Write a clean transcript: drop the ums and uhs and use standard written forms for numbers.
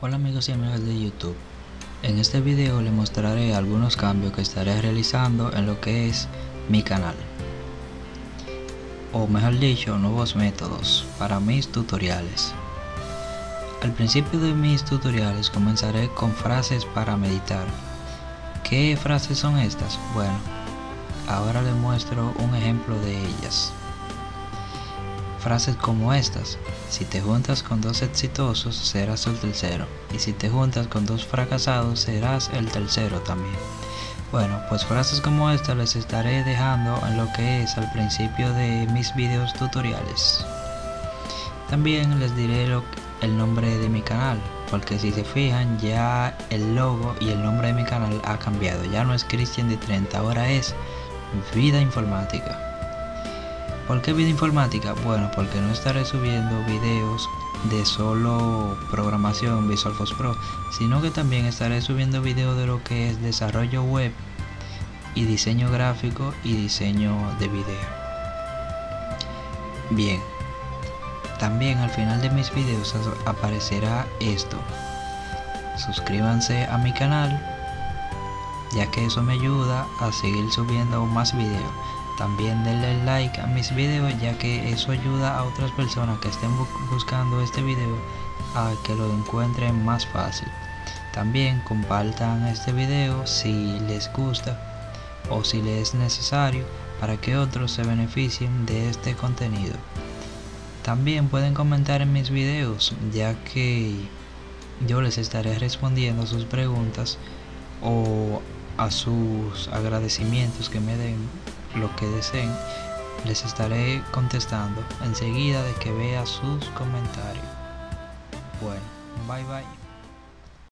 Hola amigos y amigas de YouTube, en este video les mostraré algunos cambios que estaré realizando en lo que es mi canal, o mejor dicho, nuevos métodos para mis tutoriales. Al principio de mis tutoriales comenzaré con frases para meditar. ¿Qué frases son estas? Bueno, ahora les muestro un ejemplo de ellas. Frases como estas: si te juntas con dos exitosos serás el tercero, y si te juntas con dos fracasados serás el tercero también. Bueno, pues frases como estas les estaré dejando en lo que es al principio de mis videos tutoriales. También les diré el nombre de mi canal, porque si se fijan ya el logo y el nombre de mi canal ha cambiado. Ya no es Cristian de 30, ahora es Vida Informática. ¿Por qué Vida Informática? Bueno, porque no estaré subiendo videos de solo programación Visual Force Pro, sino que también estaré subiendo videos de lo que es desarrollo web y diseño gráfico y diseño de video. Bien, también al final de mis videos aparecerá esto. Suscríbanse a mi canal, ya que eso me ayuda a seguir subiendo más videos. También denle like a mis videos, ya que eso ayuda a otras personas que estén buscando este video a que lo encuentren más fácil. También compartan este video si les gusta o si les es necesario, para que otros se beneficien de este contenido. También pueden comentar en mis videos, ya que yo les estaré respondiendo sus preguntas o a sus agradecimientos que me den. Lo que deseen, les estaré contestando enseguida de que vea sus comentarios. Bueno, bye bye.